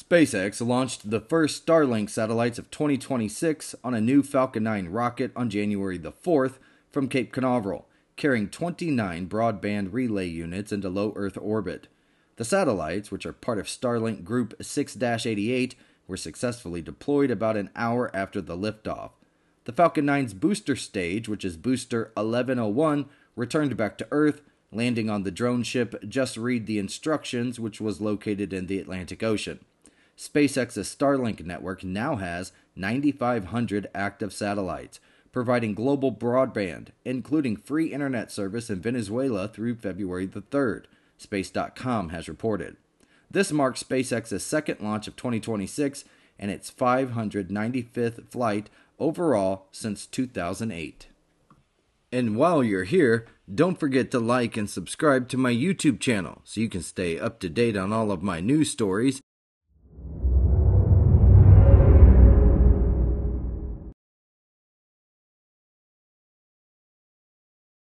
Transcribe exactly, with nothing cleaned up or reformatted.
SpaceX launched the first Starlink satellites of twenty twenty-six on a new Falcon nine rocket on January the fourth from Cape Canaveral, carrying twenty-nine broadband relay units into low Earth orbit. The satellites, which are part of Starlink Group six eighty-eight, were successfully deployed about an hour after the liftoff. The Falcon nine's booster stage, which is Booster eleven oh one, returned back to Earth, landing on the drone ship Just Read the Instructions, which was located in the Atlantic Ocean. SpaceX's Starlink network now has nine thousand five hundred active satellites, providing global broadband, including free internet service in Venezuela through February the third, Space dot com has reported. This marks SpaceX's second launch of twenty twenty-six and its five hundred ninety-fifth flight overall since two thousand eight. And while you're here, don't forget to like and subscribe to my YouTube channel so you can stay up to date on all of my news stories.